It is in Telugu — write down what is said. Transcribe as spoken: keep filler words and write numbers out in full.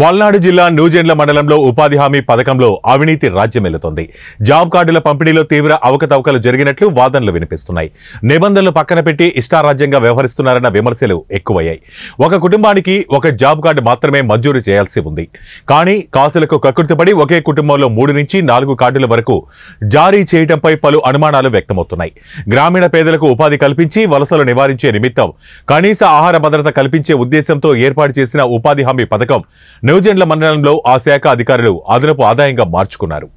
పల్నాడు జిల్లా నూజెండ్ల మండలంలో ఉపాధి హామీ పథకంలో అవినీతి రాజ్యమేలుతోంది. జాబ్ కార్డుల పంపిణీలో తీవ్ర అవకతవకలు జరిగినట్లు వాదనలు వినిపిస్తున్నాయి. నిబంధనలు పక్కన పెట్టి ఇష్టారాజ్యంగా వ్యవహరిస్తున్నారన్న విమర్శలు ఎక్కువయ్యాయి. ఒక కుటుంబానికి ఒక జాబ్ కార్డు మాత్రమే మంజూరు చేయాల్సి ఉంది. కానీ కాసులకు కక్కుర్తిపడి ఒకే కుటుంబంలో మూడు నుంచి నాలుగు కార్డుల వరకు జారీ చేయడంపై పలు అనుమానాలు వ్యక్తమవుతున్నాయి. గ్రామీణ పేదలకు ఉపాధి కల్పించి వలసలు నివారించే నిమిత్తం కనీస ఆహార భద్రత కల్పించే ఉద్దేశంతో ఏర్పాటు చేసిన ఉపాధి హామీ పథకం నూజెండ్ల మండలంలో ఆ శాఖ అధికారులు అదనపు ఆదాయంగా మార్చుకున్నారు.